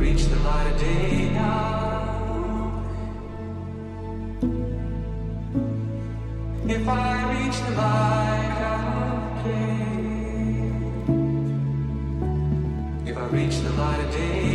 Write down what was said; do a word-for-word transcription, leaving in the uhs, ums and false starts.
reach the light of day now. If I reach the light of day, if I reach the light of day.